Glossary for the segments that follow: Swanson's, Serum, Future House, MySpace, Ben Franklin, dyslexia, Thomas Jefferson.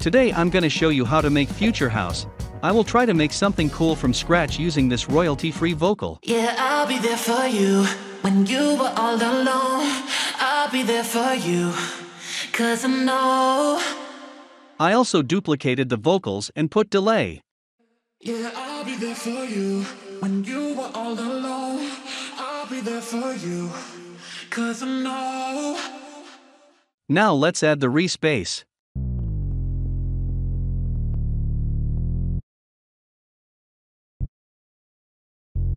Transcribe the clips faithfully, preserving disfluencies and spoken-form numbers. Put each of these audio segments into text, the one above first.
Today I'm gonna show you how to make Future House. I will try to make something cool from scratch using this royalty-free vocal. Yeah, I'll be there for you when you were all alone. I'll be there for you, cause I know. I also duplicated the vocals and put delay. Yeah, I'll be there for you when you were all alone. I'll be there for you, cause I know. Now let's add the re-space.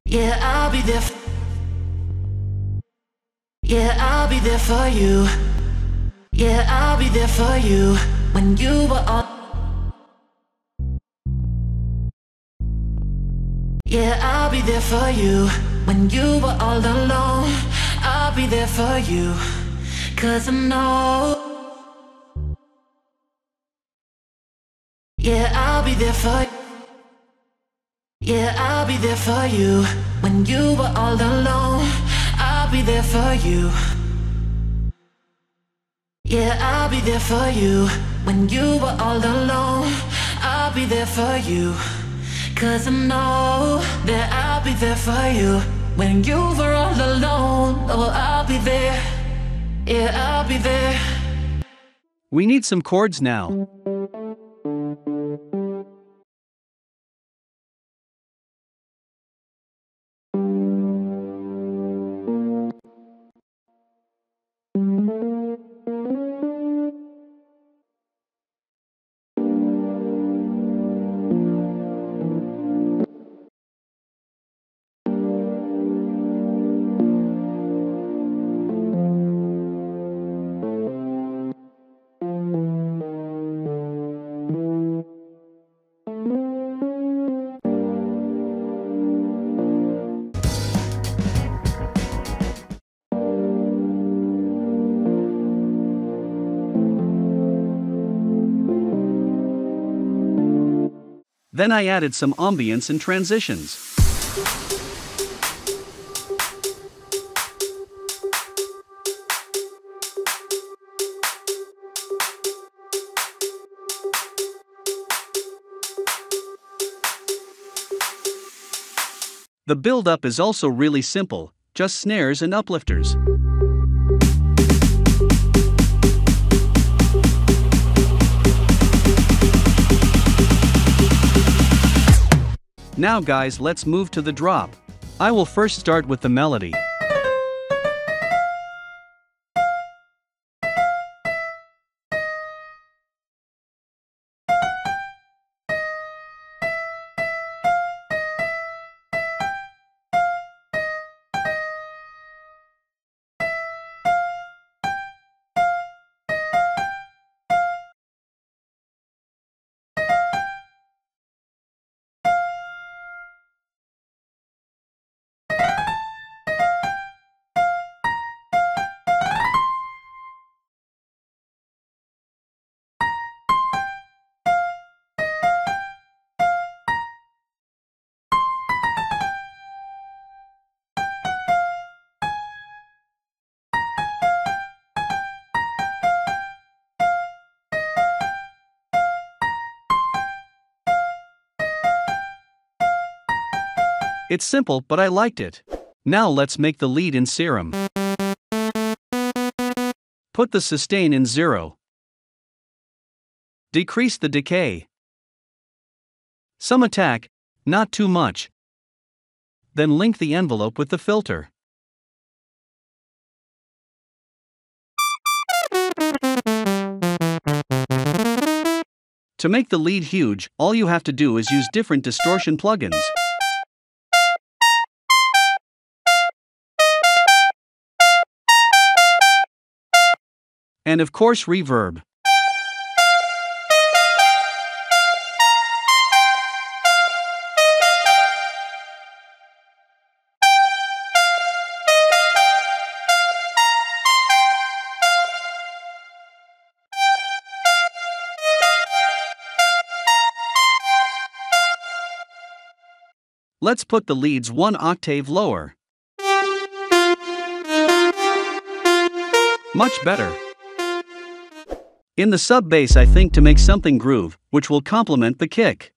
Yeah, I'll be there. Yeah, I'll be there for you. Yeah, I'll be there for you when you were all. Yeah, I'll be there for you when you were all alone. I'll be there for you, cause I know. Yeah, I'll be there for you. Yeah, I'll be there for you when you were all alone. I'll be there for you. Yeah, I'll be there for you when you were all alone. I'll be there for you, cause I know that I'll be there for you when you were all alone. Oh, I'll be there. Yeah, I'll be there. We need some chords now. Then I added some ambience and transitions. The build-up is also really simple, just snares and uplifters. Now guys, let's move to the drop. I will first start with the melody. It's simple, but I liked it. Now let's make the lead in Serum. Put the sustain in zero. Decrease the decay. Some attack, not too much. Then link the envelope with the filter. To make the lead huge, all you have to do is use different distortion plugins. And of course, reverb. Let's put the leads one octave lower. Much better. In the sub bass, I think to make something groove, which will complement the kick.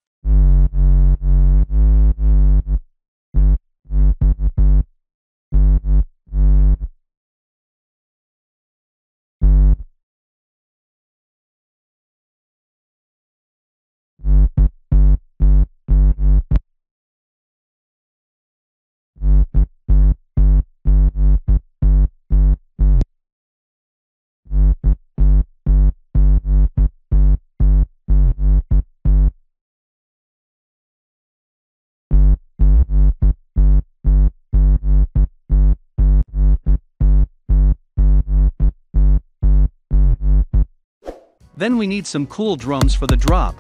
Then we need some cool drums for the drop.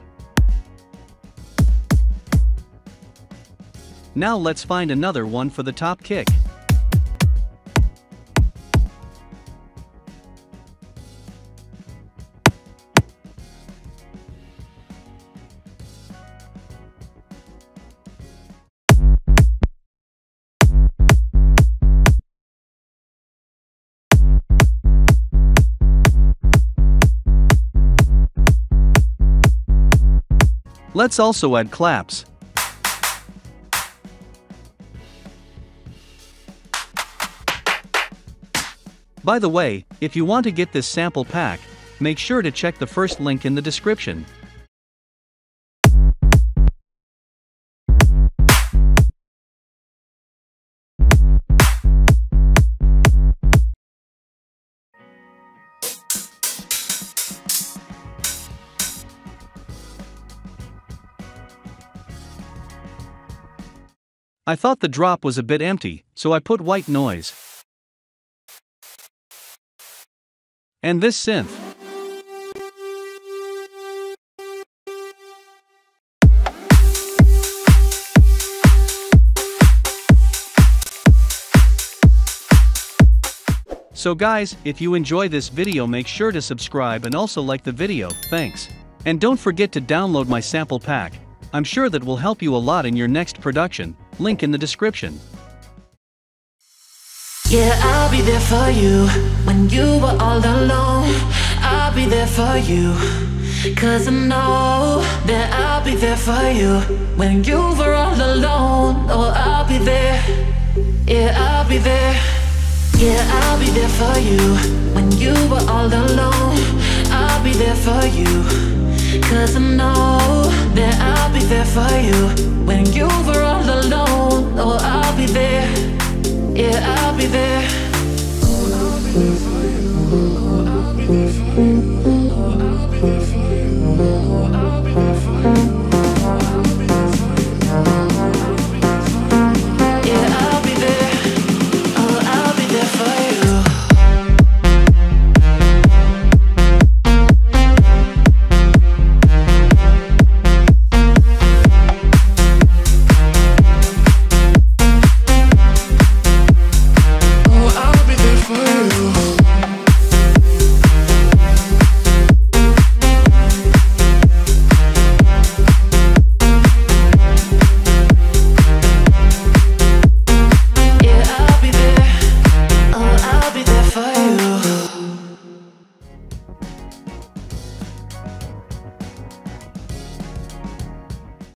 Now let's find another one for the top kick. Let's also add claps. By the way, if you want to get this sample pack, make sure to check the first link in the description. I thought the drop was a bit empty, so I put white noise. And this synth. So guys, if you enjoy this video, make sure to subscribe and also like the video, thanks. And don't forget to download my sample pack, I'm sure that will help you a lot in your next production. Link in the description. Yeah, I'll be there for you when you were all alone. I'll be there for you, cause I know that I'll be there for you when you were all alone. Oh, I'll be there. Yeah, I'll be there. Yeah, I'll be there for you when you were all alone. I'll be there for you, cause I know that I'll be there for you when